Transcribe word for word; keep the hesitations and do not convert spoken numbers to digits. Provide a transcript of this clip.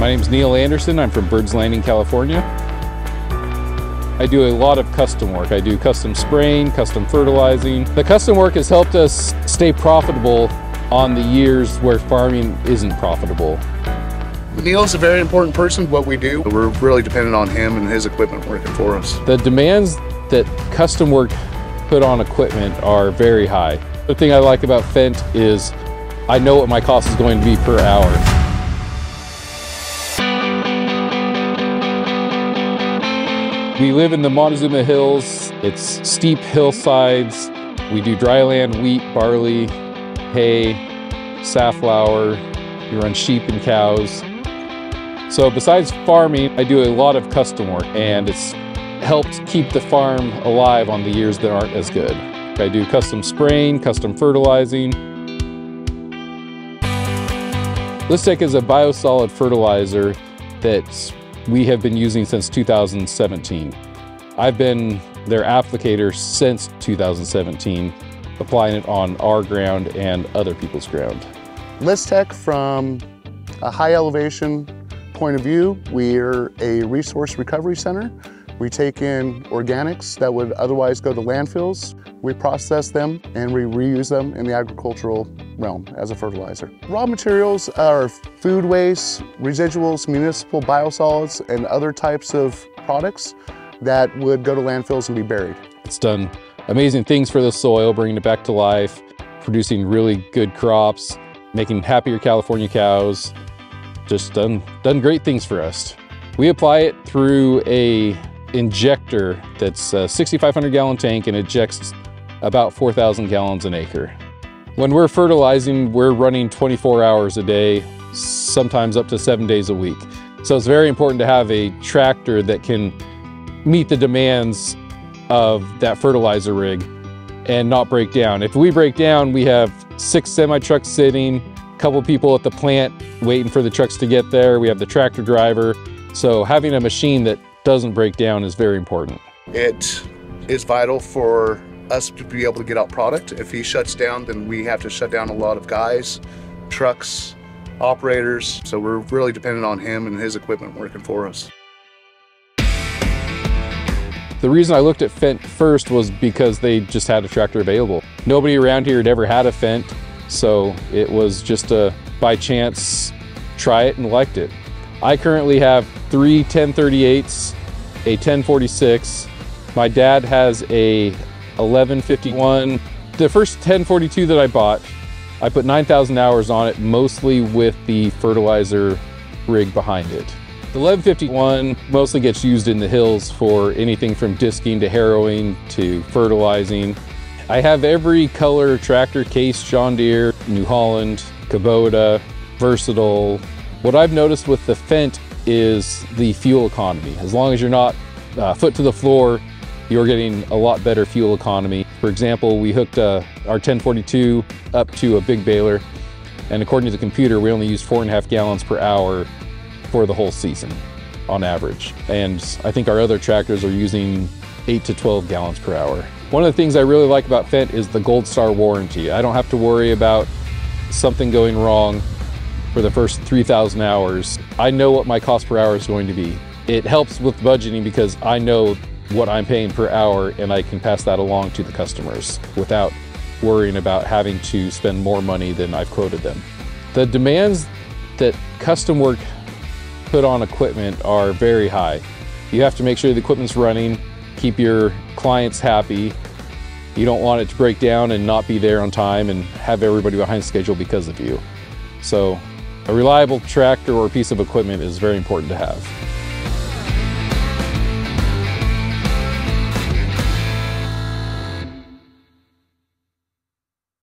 My name's Neil Anderson. I'm from Bird's Landing, California. I do a lot of custom work. I do custom spraying, custom fertilizing. The custom work has helped us stay profitable on the years where farming isn't profitable. Neil's a very important person, what we do. We're really dependent on him and his equipment working for us. The demands that custom work put on equipment are very high. The thing I like about Fendt is I know what my cost is going to be per hour. We live in the Montezuma Hills. It's steep hillsides. We do dryland wheat, barley, hay, safflower. We run sheep and cows. So besides farming, I do a lot of custom work, and it's helped keep the farm alive on the years that aren't as good. I do custom spraying, custom fertilizing. Lystek is a biosolid fertilizer that's we have been using since two thousand seventeen. I've been their applicator since two thousand seventeen, applying it on our ground and other people's ground. Lystek, from a high elevation point of view, we're a resource recovery center. We take in organics that would otherwise go to landfills. We process them and we reuse them in the agricultural realm as a fertilizer. Raw materials are food waste, residuals, municipal biosolids, and other types of products that would go to landfills and be buried. It's done amazing things for the soil, bringing it back to life, producing really good crops, making happier California cows. Just done, done great things for us. We apply it through a injector that's a sixty-five hundred gallon tank and ejects about four thousand gallons an acre. When we're fertilizing, we're running twenty-four hours a day, sometimes up to seven days a week. So it's very important to have a tractor that can meet the demands of that fertilizer rig and not break down. If we break down, we have six semi-trucks sitting, a couple people at the plant waiting for the trucks to get there. We have the tractor driver. So having a machine that doesn't break down is very important. It is vital for us to be able to get out product. If he shuts down, then we have to shut down a lot of guys, trucks, operators. So we're really dependent on him and his equipment working for us. The reason I looked at Fendt first was because they just had a tractor available. Nobody around here had ever had a Fendt, so it was just a by chance try it and liked it. I currently have three ten thirty-eights, a ten forty-six. My dad has a eleven fifty-one. The first ten forty-two that I bought, I put nine thousand hours on it, mostly with the fertilizer rig behind it. The eleven fifty-one mostly gets used in the hills for anything from disking to harrowing to fertilizing. I have every color tractor case: John Deere, New Holland, Kubota, Versatile. What I've noticed with the Fendt is the fuel economy. As long as you're not uh, foot to the floor, you're getting a lot better fuel economy. For example, we hooked uh, our ten forty-two up to a big baler, and according to the computer, we only use four and a half gallons per hour for the whole season on average. And I think our other tractors are using eight to twelve gallons per hour. One of the things I really like about Fendt is the Gold Star warranty. I don't have to worry about something going wrong for the first three thousand hours. I know what my cost per hour is going to be. It helps with budgeting because I know what I'm paying per hour and I can pass that along to the customers without worrying about having to spend more money than I've quoted them. The demands that custom work put on equipment are very high. You have to make sure the equipment's running, keep your clients happy. You don't want it to break down and not be there on time and have everybody behind schedule because of you. So a reliable tractor or piece of equipment is very important to have.